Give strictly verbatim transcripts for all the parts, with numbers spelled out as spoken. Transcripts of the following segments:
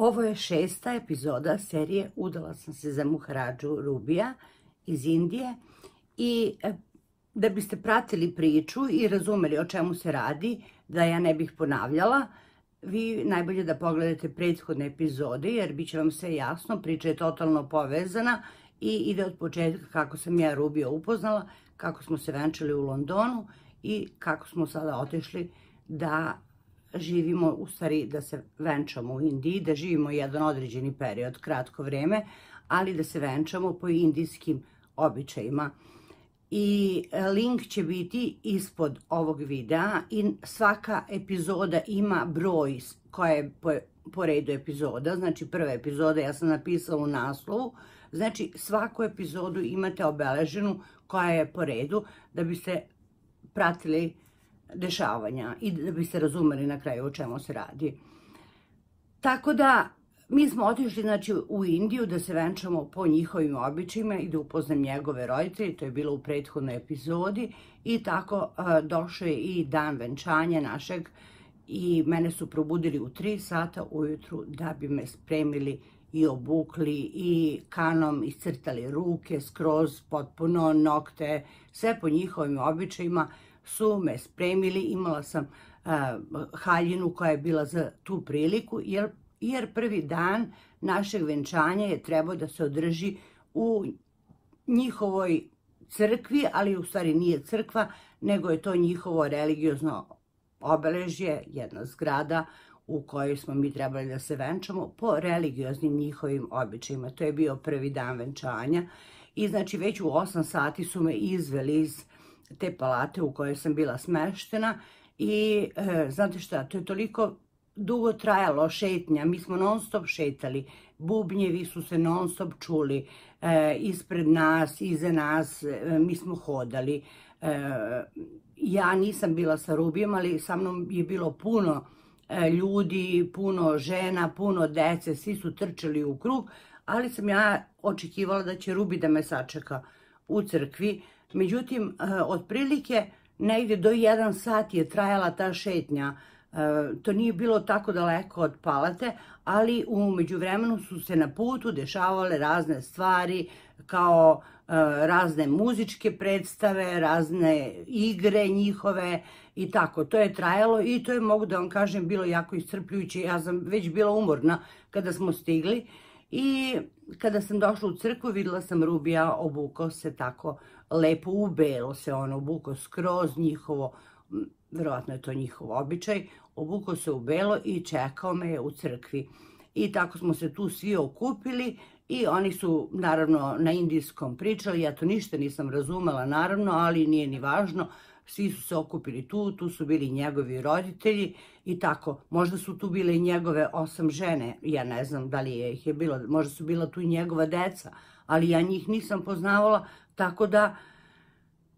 Ovo je šesta epizoda serije Udala sam se za Maharadžu Rubija iz Indije i da biste pratili priču i razumeli o čemu se radi, da ja ne bih ponavljala, vi najbolje da pogledate prethodne epizode jer bit će vam sve jasno, priča je totalno povezana i ide od početka kako sam ja Rubija upoznala, kako smo se venčali u Londonu i kako smo sada otišli da živimo, u stvari da se venčamo u Indiji, da živimo jedan određeni period, kratko vreme, ali da se venčamo po indijskim običajima. I link će biti ispod ovog videa i svaka epizoda ima broj koja je po redu epizoda, znači prva epizoda ja sam napisala u naslovu, znači svaku epizodu imate obeleženu koja je po redu da biste pratili dešavanja i da biste razumeli na kraju o čemu se radi. Tako da mi smo otišli u Indiju da se venčamo po njihovim običajima i da upoznam njegove roditelje, to je bilo u prethodnoj epizodi i tako došao je i dan venčanja našeg i mene su probudili u tri sata ujutru da bi me spremili i obukli i kanom iscrtali ruke, skroz, potpuno, nokte, sve po njihovim običajima su me spremili, imala sam haljinu koja je bila za tu priliku, jer prvi dan našeg venčanja je trebao da se održi u njihovoj crkvi, ali u stvari nije crkva, nego je to njihovo religiozno obeležje, jedna zgrada u kojoj smo mi trebali da se venčamo po religioznim njihovim običajima. To je bio prvi dan venčanja i znači već u osam sati su me izveli iz te palate u kojoj sam bila smeštena i znate šta, to je toliko dugo trajalo šetnja, mi smo non stop šetali, bubnjevi su se non stop čuli, ispred nas, iza nas, mi smo hodali. Ja nisam bila sa Rubijem, ali sa mnom je bilo puno ljudi, puno žena, puno dece, svi su trčali u krug, ali sam ja očekivala da će Rubi da me sačeka u crkvi. Međutim, otprilike negde do jedan sat je trajala ta šetnja. To nije bilo tako daleko od palate, ali u međuvremenu su se na putu dešavale razne stvari, kao razne muzičke predstave, razne igre njihove i tako. To je trajalo i to je, mogu da vam kažem, bilo jako iscrpljujuće. Ja sam već bila umorna kada smo stigli i kada sam došla u crkvu videla sam Rubija, obukao se tako lepo, u belo se on obukao, skroz njihovo, verovatno je to njihov običaj, obukao se u belo i čekao me je u crkvi. I tako smo se tu svi okupili i oni su naravno na indijskom pričali, ja to ništa nisam razumela naravno, ali nije ni važno, svi su se okupili tu, tu su bili njegovi roditelji i tako. Možda su tu bile i njegove osam žene, ja ne znam da li ih je bilo, možda su bila tu i njegova deca, ali ja njih nisam poznavala, tako da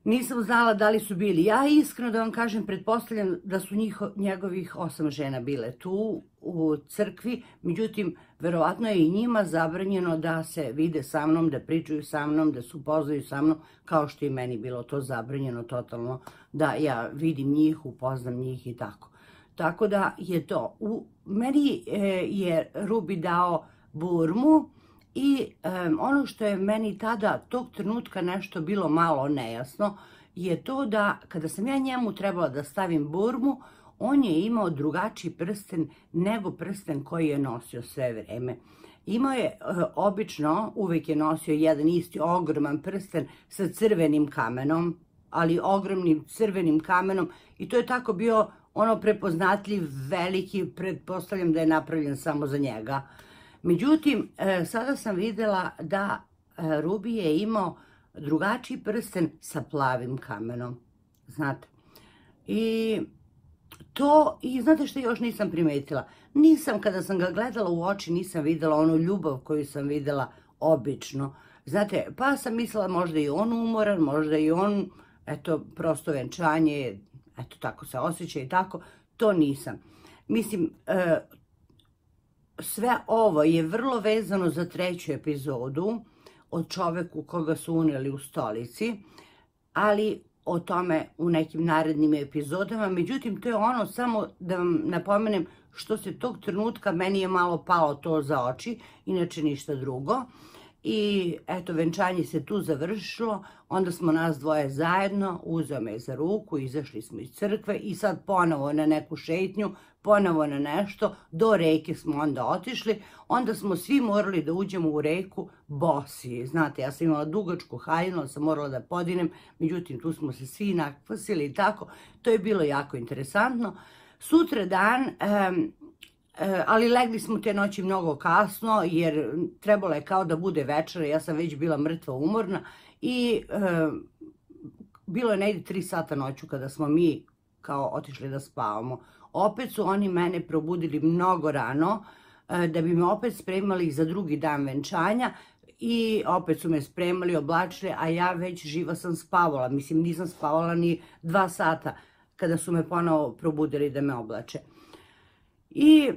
nisam znala da li su bili. Ja iskreno da vam kažem, pretpostavljam da su njegovih osam žena bile tu u crkvi, međutim, verovatno je i njima zabranjeno da se vide sa mnom, da pričaju sa mnom, da se upoznaju sa mnom, kao što i meni bilo to zabranjeno totalno, da ja vidim njih, upoznam njih i tako. Tako da je to. Meni je Rubi dao Burmu, i ono što je meni tada tog trenutka nešto bilo malo nejasno je to da kada sam ja njemu trebala da stavim Burmu, on je imao drugačiji prsten nego prsten koji je nosio sve vreme. Imao je obično, uvek je nosio jedan isti ogroman prsten sa crvenim kamenom, ali ogromnim crvenim kamenom i to je tako bio ono prepoznatljiv, veliki, pretpostavljam da je napravljen samo za njega. Međutim, sada sam videla da Rubi je imao drugačiji prsten sa plavim kamenom, znate. I to, i znate što još nisam primetila, nisam kada sam ga gledala u oči, nisam videla onu ljubav koju sam videla obično. Znate, pa sam mislila možda i on umoran, možda i on, eto, prosto venčanje, eto, tako se osjeća i tako, to nisam. Mislim, to... Sve ovo je vrlo vezano za treću epizodu o čoveku koga su uneli u stolici, ali o tome u nekim narednim epizodama. Međutim, to je ono, samo da vam napomenem, što se tog trenutka meni je malo palo to za oči, inače ništa drugo. I eto, venčanje se tu završilo, onda smo nas dvoje zajedno, uzeo me za ruku, izašli smo iz crkve i sad ponovo na neku šetnju, ponovo na nešto, do reke smo onda otišli, onda smo svi morali da uđemo u reku bosi. Znate, ja sam imala dugačku haljinu, sam morala da podinem, međutim tu smo se svi nakvasili i tako, to je bilo jako interesantno. Sutra dan... ali legli smo te noći mnogo kasno, jer trebalo je kao da bude večera, ja sam već bila mrtva umorna i bilo je negdje tri sata noću kada smo mi kao otišli da spavamo. Opet su oni mene probudili mnogo rano da bi me opet spremali za drugi dan venčanja i opet su me spremali, oblačili, a ja već živa sam spavala, mislim nisam spavala ni dva sata kada su me ponovo probudili da me oblače. I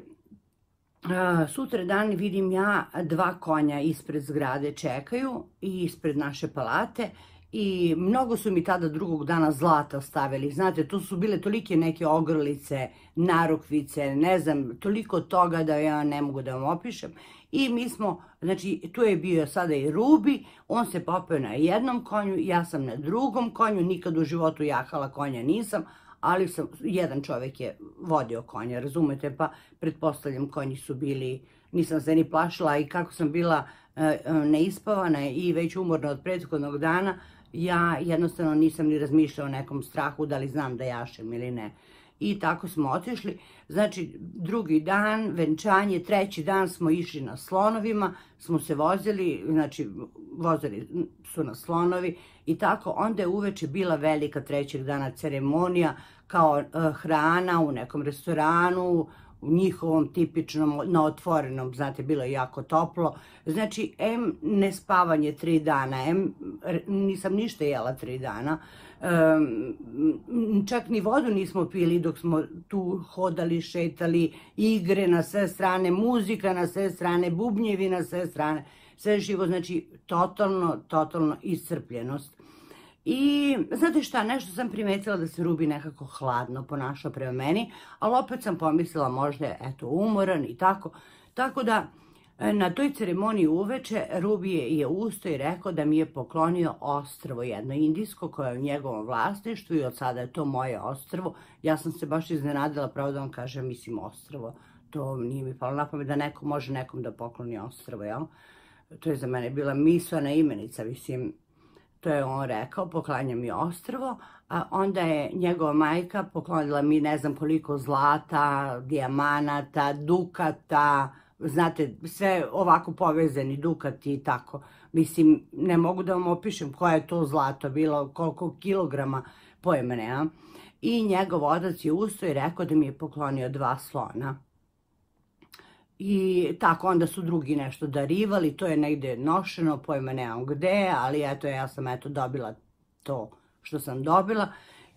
sutra dan vidim ja dva konja ispred zgrade čekaju i ispred naše palate i mnogo su mi tada drugog dana zlata stavili. Znate, tu su bile tolike neke ogrlice, narukvice, ne znam, toliko toga da ja ne mogu da vam opišem. I mi smo, znači tu je bio sada i Rubi, on se popeo na jednom konju, ja sam na drugom konju, nikad u životu jahala konja nisam, ali jedan čovek je vodio konja, razumete, pa pretpostavljam konji su bili, nisam se ni plašila i kako sam bila neispavana i već umorna od prethodnog dana, ja jednostavno nisam ni razmišljala o nekom strahu, da li znam da jašem ili ne. I tako smo otišli, znači drugi dan, venčanje, treći dan smo išli na slonovima, smo se vozili, znači vozili su na slonovi i tako. Onda je uveče bila velika trećeg dana ceremonija, kao hrana u nekom restoranu, u njihovom tipičnom, na otvorenom, znate, bilo je jako toplo. Znači, em nespavanje tri dana, em nisam ništa jela tri dana, čak ni vodu nismo pili dok smo tu hodali, šetali, igre na sve strane, muzika na sve strane, bubnjevi na sve strane, sve živo, znači, totalno, totalno iscrpljenost. I, znate šta, nešto sam primetila da se Rubi nekako hladno ponašao prema meni, ali opet sam pomislila možda je, eto, umoran i tako. Tako da, na toj ceremoniji uveče Rubi je ustao i rekao da mi je poklonio ostrvo, jedno indijsko koje je u njegovom vlasništvu i od sada je to moje ostrvo. Ja sam se baš iznenadila, pravo da vam kažem, mislim ostrvo, to nije mi palo na pamet da neko može nekom da pokloni ostrvo, jel? To je za mene bila misaona imenica, mislim. To je on rekao, poklanja mi ostrvo, a onda je njegova majka poklonila mi ne znam koliko zlata, dijamanata, dukata, znate, sve ovako povezani dukati i tako. Mislim, ne mogu da vam opišem koje je to zlato bilo, koliko kilograma, pojma nemam. I njegov otac je ustao i rekao da mi je poklonio dva slona. I tako, onda su drugi nešto darivali, to je negde nošeno, pojma nemam gde, ali eto, ja sam eto dobila to što sam dobila.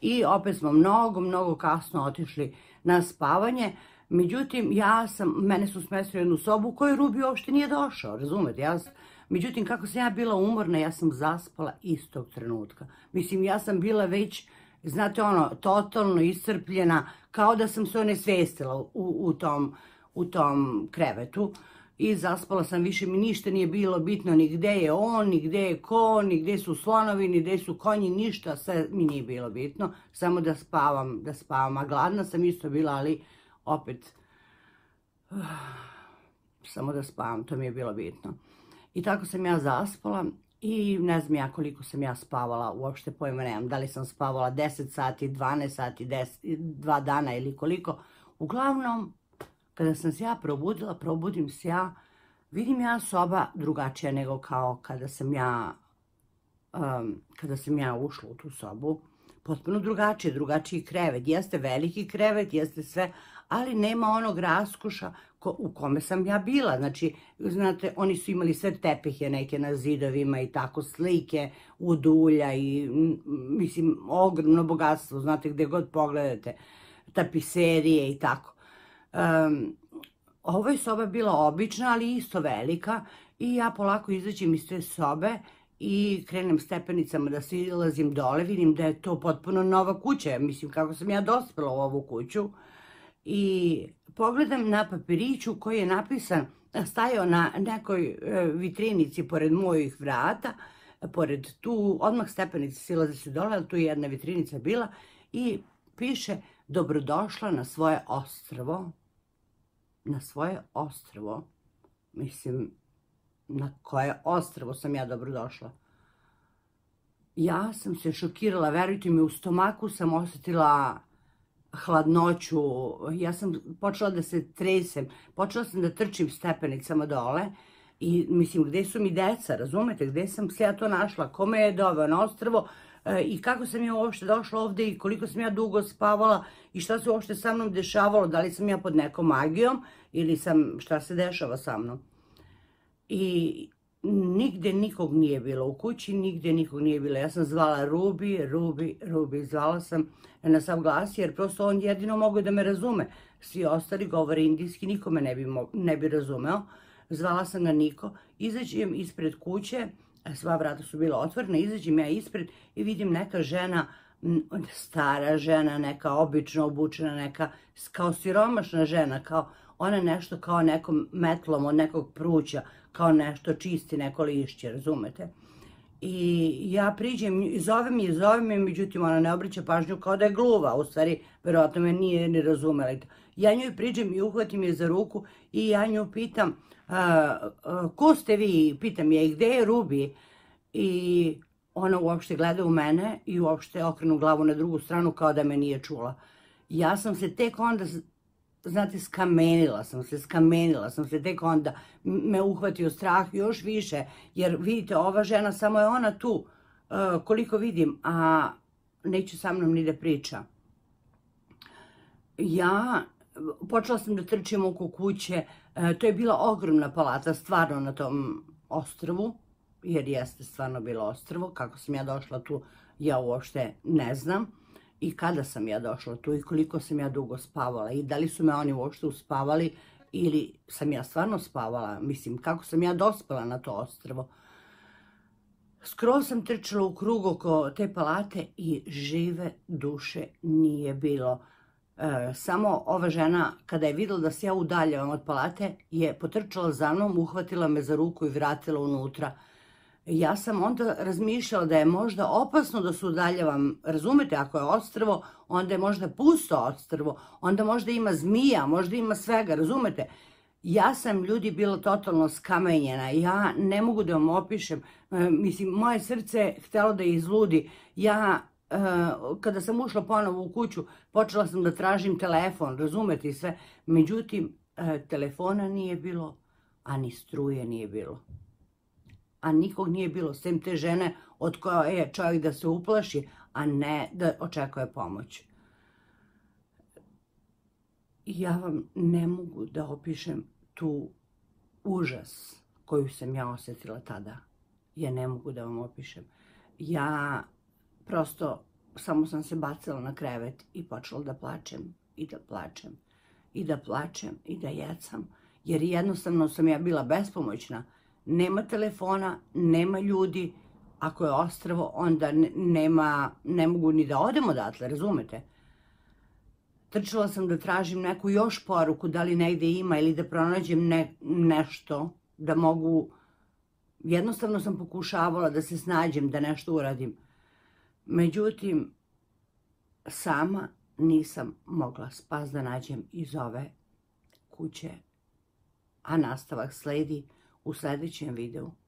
I opet smo mnogo, mnogo kasno otišli na spavanje. Međutim, ja sam, mene su smestili u jednu sobu u kojoj Rubi uopšte nije došao, razumete? Međutim, kako sam ja bila umorna, ja sam zaspala istog trenutka. Mislim, ja sam bila već, znate ono, totalno iscrpljena, kao da sam se onesvestila u tom u tom krevetu i zaspala sam, više mi ništa nije bilo bitno, ni gde je on, ni gde je ko, ni gde su slonovi, ni gde su konji, ništa, sve mi nije bilo bitno, samo da spavam, da spavam, a gladna sam isto bila, ali opet, samo da spavam, to mi je bilo bitno. I tako sam ja zaspala i ne znam ja koliko sam ja spavala, uopšte pojma nemam, da li sam spavala deset sati, dvanaest sati, dva dana ili koliko, uglavnom, kada sam se ja probudila, probudim se ja, vidim ja soba drugačija nego kao kada sam ja, kada sam ja ušla u tu sobu. Potpuno drugačije, drugačiji krevet. Jeste veliki krevet, jeste sve, ali nema onog raskuša u kome sam ja bila. Znači, znate, oni su imali sve tepihe neke na zidovima i tako, slike od ulja i, mislim, ogromno bogatstvo, znate, gde god pogledate, tapiserije i tako. Ovo je soba bila obična, ali isto velika i ja polako izađem iz te sobe i krenem stepenicama da silazim dole, vidim da je to potpuno nova kuća, mislim kako sam ja dospela u ovu kuću, i pogledam na papiriću koji je napisan, stajao na nekoj vitrinici pored mojih vrata, pored tu, odmah stepenice silaze se dole, ali tu je jedna vitrinica bila, i piše dobrodošla na svoje ostrvo, na svoje ostrvo, mislim, na koje ostrvo sam ja dobrodošla. Ja sam se šokirala, verujte mi, u stomaku sam osetila hladnoću, ja sam počela da se tresem, počela sam da trčim stepenicama dole i mislim gde su mi deca, razumete, gde sam se ja to našla, kome je doveo na ostrvo i kako sam ja uopšte došla ovde i koliko sam ja dugo spavala i šta se uopšte sa mnom dešavalo, da li sam ja pod nekom magijom ili sam, šta se dešava sa mnom. I nigde nikog nije bilo u kući, nigde nikog nije bilo. Ja sam zvala Ruby, Ruby, Ruby, zvala sam na sav glas jer prosto on jedino mogao da me razume. Svi ostali govore indijski, niko me ne bi razumeo. Zvala sam ga Niko, izađem ispred kuće, sva vrata su bila otvorena, izađem ja ispred i vidim neka žena, stara žena, neka obično obučena, neka kao siromašna žena, kao ona nešto kao nekom metlom od nekog pruća, kao nešto čisti, neko lišće, razumete? I ja priđem i zovem je, zovem je, međutim ona ne obraća pažnju kao da je gluva, u stvari, verovatno me nije ni razumela. Ja njoj priđem i uhvatim je za ruku i ja nju pitam, ko ste vi? Pitam je, gde je Ruby? I ona uopšte gleda u mene i uopšte okrenu glavu na drugu stranu kao da me nije čula. Ja sam se tek onda... Znate, skamenila sam se, skamenila sam se, tek onda me uhvatio strah još više, jer vidite, ova žena, samo je ona tu, koliko vidim, a neće sa mnom ni da priča. Ja počela sam da trčim oko kuće, to je bila ogromna palata, stvarno na tom ostrvu, jer jeste stvarno bilo ostrvo, kako sam ja došla tu, ja uopšte ne znam. I kada sam ja došla tu i koliko sam ja dugo spavala i da li su me oni uopšte uspavali ili sam ja stvarno spavala, mislim kako sam ja dospela na to ostrvo. Skroz sam trčala u krug oko te palate i žive duše nije bilo. Samo ova žena kada je videla da se ja udaljavam od palate je potrčala za mnom, uhvatila me za ruku i vratila unutra. Ja sam onda razmišljala da je možda opasno da se udaljavam, razumete, ako je ostrvo, onda je možda pusto ostrvo, onda možda ima zmija, možda ima svega, razumete. Ja sam, ljudi, bila totalno skamenjena, ja ne mogu da vam opišem, mislim, moje srce je htelo da izludi. Ja, kada sam ušla ponovo u kuću, počela sam da tražim telefon, razumete i sve, međutim, telefona nije bilo, a ni struje nije bilo. A nikog nije bilo, sem te žene od koje je čovjek da se uplaši, a ne da očekuje pomoć. Ja vam ne mogu da opišem tu užas koju sam ja osjetila tada. Ja ne mogu da vam opišem. Ja prosto samo sam se bacila na krevet i počela da plačem, i da plačem, i da plačem, i da jecam, jer jednostavno sam ja bila bespomoćna. Nema telefona, nema ljudi, ako je ostrvo, onda ne mogu ni da odem odatle, razumete? Trčala sam da tražim neku još poruku, da li negde ima ili da pronađem nešto, da mogu, jednostavno sam pokušavala da se snađem, da nešto uradim. Međutim, sama nisam mogla spas da nađem iz ove kuće, a nastavak sledi u sljedećem videu.